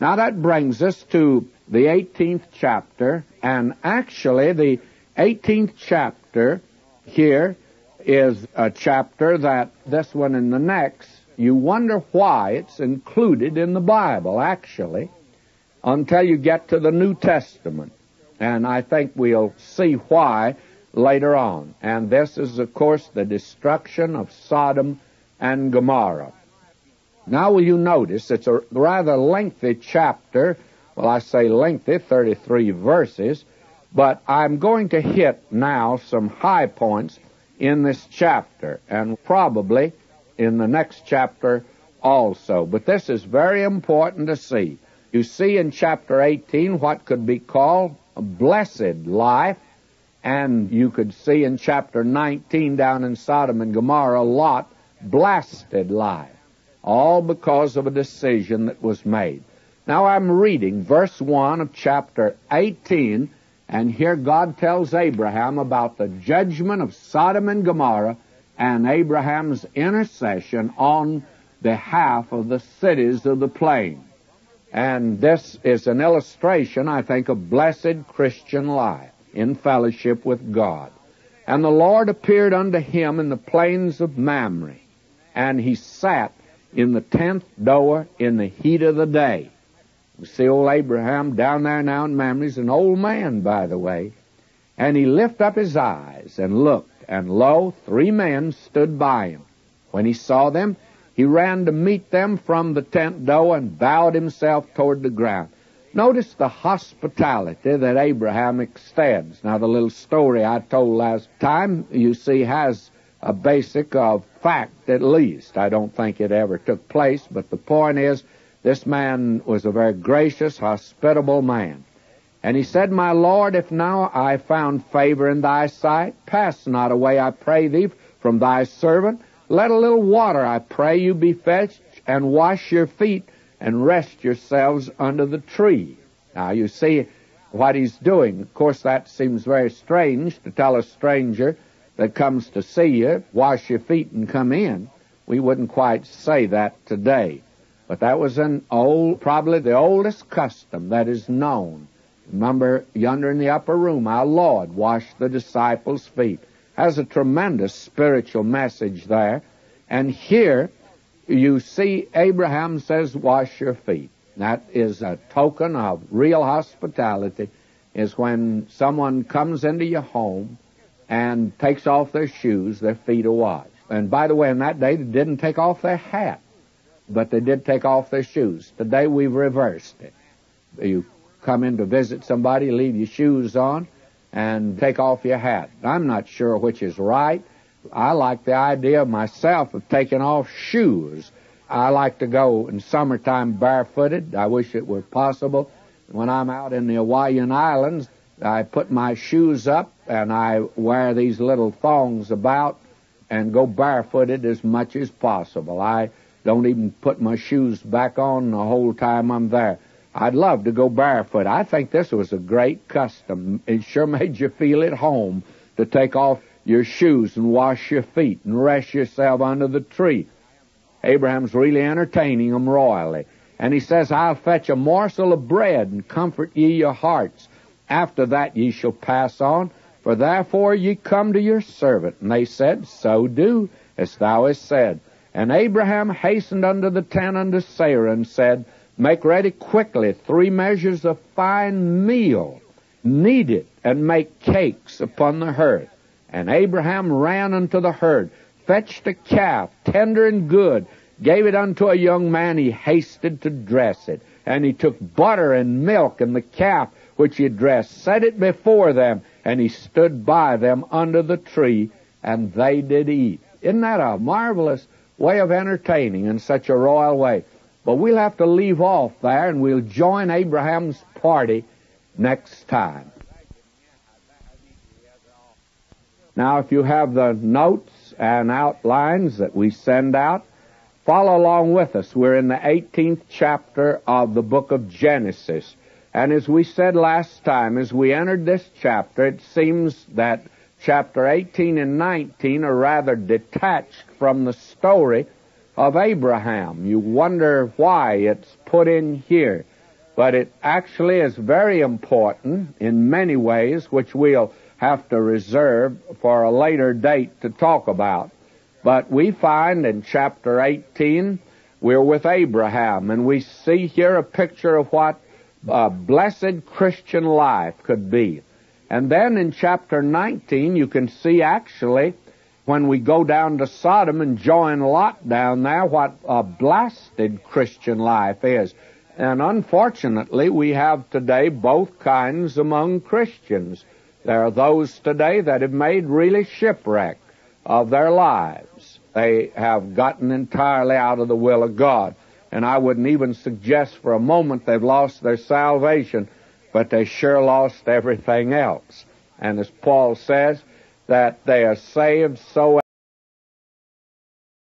Now that brings us to the 18th chapter, and actually the 18th chapter here is a chapter that this one and the next, you wonder why it's included in the Bible, actually, until you get to the New Testament. And I think we'll see why later on. And this is, of course, the destruction of Sodom and Gomorrah. Now will you notice it's a rather lengthy chapter. Well, I say lengthy, 33 verses, but I'm going to hit now some high points in this chapter and probably in the next chapter also. But this is very important to see. You see in chapter 18 what could be called a blessed life, and you could see in chapter 19 down in Sodom and Gomorrah, Lot, blasted life. All because of a decision that was made. Now I'm reading verse 1 of chapter 18, and here God tells Abraham about the judgment of Sodom and Gomorrah and Abraham's intercession on behalf of the cities of the plain. And this is an illustration, I think, of blessed Christian life in fellowship with God. And the Lord appeared unto him in the plains of Mamre, and he sat in the 10th door in the heat of the day. You see old Abraham down there now in Mamre. He's an old man, by the way. And he lift up his eyes and looked, and lo, 3 men stood by him. When he saw them, he ran to meet them from the tent door and bowed himself toward the ground. Notice the hospitality that Abraham extends. Now, the little story I told last time, you see, has a basic of fact, at least. I don't think it ever took place, but the point is, this man was a very gracious, hospitable man. And he said, My Lord, if now I found favor in thy sight, pass not away, I pray thee, from thy servant. Let a little water, I pray you, be fetched, and wash your feet, and rest yourselves under the tree. Now, you see what he's doing. Of course, that seems very strange to tell a stranger that comes to see you, wash your feet and come in. We wouldn't quite say that today. But that was an old, probably the oldest custom that is known. Remember, yonder in the upper room, our Lord washed the disciples' feet. Has a tremendous spiritual message there. And here, you see Abraham says, wash your feet. That is a token of real hospitality, is when someone comes into your home and takes off their shoes, their feet are washed. And by the way, in that day, they didn't take off their hat, but they did take off their shoes. Today, we've reversed it. You come in to visit somebody, leave your shoes on, and take off your hat. I'm not sure which is right. I like the idea myself of taking off shoes. I like to go in summertime barefooted. I wish it were possible. When I'm out in the Hawaiian Islands, I put my shoes up and I wear these little thongs about and go barefooted as much as possible. I don't even put my shoes back on the whole time I'm there. I'd love to go barefoot. I think this was a great custom. It sure made you feel at home to take off your shoes and wash your feet and rest yourself under the tree. Abraham's really entertaining them royally. And he says, I'll fetch a morsel of bread and comfort ye your hearts. After that ye shall pass on, for therefore ye come to your servant. And they said, So do, as thou hast said. And Abraham hastened unto the tent unto Sarah, and said, Make ready quickly 3 measures of fine meal, knead it, and make cakes upon the hearth. And Abraham ran unto the herd, fetched a calf, tender and good, gave it unto a young man, he hasted to dress it. And he took butter and milk and the calf, which he dressed, set it before them, and he stood by them under the tree, and they did eat. Isn't that a marvelous way of entertaining in such a royal way? But we'll have to leave off there, and we'll join Abraham's party next time. Now, if you have the notes and outlines that we send out, follow along with us. We're in the 18th chapter of the book of Genesis. And as we said last time, as we entered this chapter, it seems that chapter 18 and 19 are rather detached from the story of Abraham. You wonder why it's put in here. but it actually is very important in many ways, which we'll have to reserve for a later date to talk about. But we find in chapter 18, we're with Abraham, and we see here a picture of what a blessed Christian life could be. And then in chapter 19, you can see actually when we go down to Sodom and join Lot down there, what a blasted Christian life is. And unfortunately, we have today both kinds among Christians. There are those today that have made really shipwreck of their lives. They have gotten entirely out of the will of God. And I wouldn't even suggest for a moment they've lost their salvation, but they sure lost everything else. And as Paul says, that they are saved so